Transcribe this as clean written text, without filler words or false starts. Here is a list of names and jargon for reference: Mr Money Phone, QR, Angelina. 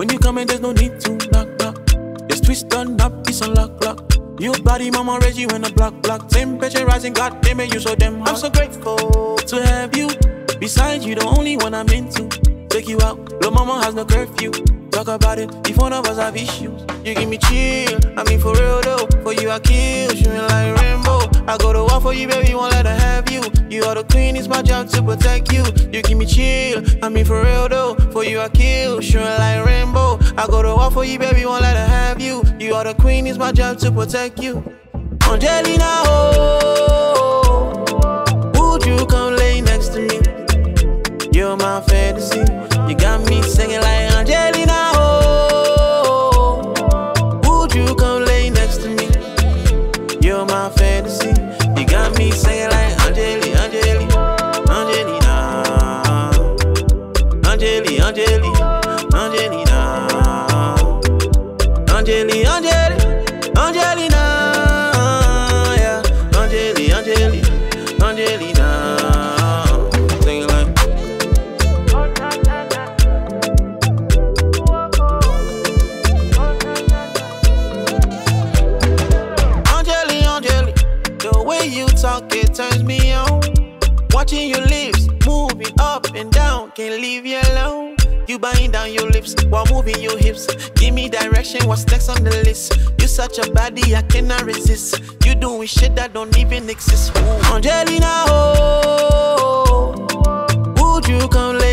When you come in, there's no need to knock, knock. Just twist and knock, it's a lock, lock. New body, mama raise you in a block, block. Temperature rising, God damn it, you so damn hot. I'm so grateful to have you. Besides, you the only one I'm into. Take you out, little mama has no curfew. Talk about it, if one of us have issues. You give me chill, I mean for real though. For you I kill, shooting like rainbow. I go to war for you, baby, won't let her have you. You are the queen, it's my job to protect you. You give me chill, I mean for real though. For you I kill, shooting like rainbow. I go to war for you, baby, won't let her have you. You are the queen, it's my job to protect you. Angelina, oh, would you come lay next to me? You're my fantasy. You got me singing like Angelina, oh, would you come lay next to me? You're my fantasy. You got me singing like Angeli, Angeli, Angelina, Angeli, Angeli, Angelina, Angeli, Angeli, Angelina, yeah, Angeli, Angeli, Angelina. You talk, it turns me on. Watching your lips, moving up and down, can't leave you alone. You bind down your lips while moving your hips. Give me direction, what's next on the list? You such a body, I cannot resist. You doing shit that don't even exist. Ooh. Angelina, oh, would you come late?